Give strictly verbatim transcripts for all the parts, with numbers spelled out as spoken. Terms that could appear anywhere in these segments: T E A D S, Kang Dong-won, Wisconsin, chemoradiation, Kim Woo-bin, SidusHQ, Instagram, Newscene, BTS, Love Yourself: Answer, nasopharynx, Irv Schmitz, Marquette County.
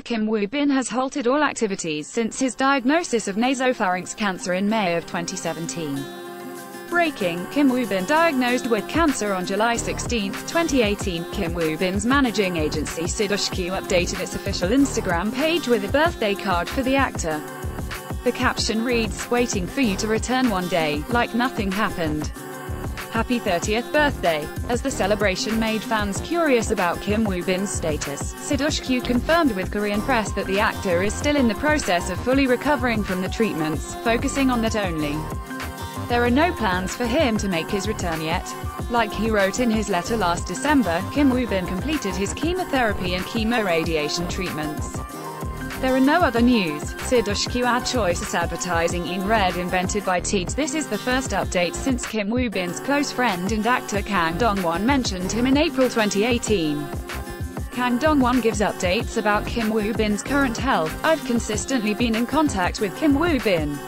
actor Kim Woo-bin has halted all activities since his diagnosis of nasopharynx cancer in May of twenty seventeen. Breaking: Kim Woo-bin diagnosed with cancer on July sixteenth, twenty eighteen. Kim Woo-bin's managing agency SidusHQ updated its official Instagram page with a birthday card for the actor. The caption reads, "Waiting for you to return one day, like nothing happened. Happy thirtieth birthday." As the celebration made fans curious about Kim Woo-bin's status, SidusHQ confirmed with Korean press that the actor is still in the process of fully recovering from the treatments, focusing on that only. There are no plans for him to make his return yet. Like he wrote in his letter last December, Kim Woo-bin completed his chemotherapy and chemoradiation treatments. There are no other news. SidusHQ ad choices advertising in red invented by T E A D S. This is the first update since Kim Woo-bin's close friend and actor Kang Dong-won mentioned him in April twenty eighteen. Kang Dong-won gives updates about Kim Woo-bin's current health. "I've consistently been in contact with Kim Woo-bin.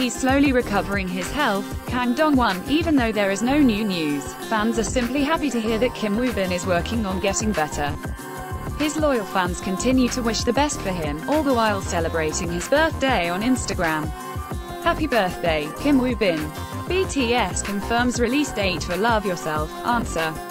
He's slowly recovering his health," Kang Dong-won. Even though there is no new news, fans are simply happy to hear that Kim Woo-bin is working on getting better. His loyal fans continue to wish the best for him, all the while celebrating his birthday on Instagram. Happy birthday, Kim Woo-bin. B T S confirms release date for Love Yourself: Answer.